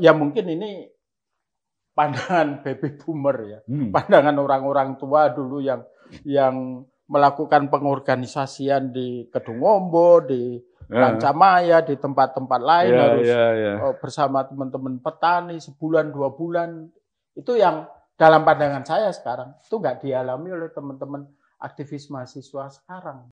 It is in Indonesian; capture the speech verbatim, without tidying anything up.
ya mungkin ini pandangan baby boomer ya, hmm. pandangan orang-orang tua dulu yang yang melakukan pengorganisasian di Kedung Ombo, di yeah. Rancamaya, di tempat-tempat lain yeah, harus yeah, yeah. bersama teman-teman petani sebulan dua bulan. Itu yang dalam pandangan saya sekarang itu nggak dialami oleh teman-teman aktivis mahasiswa sekarang.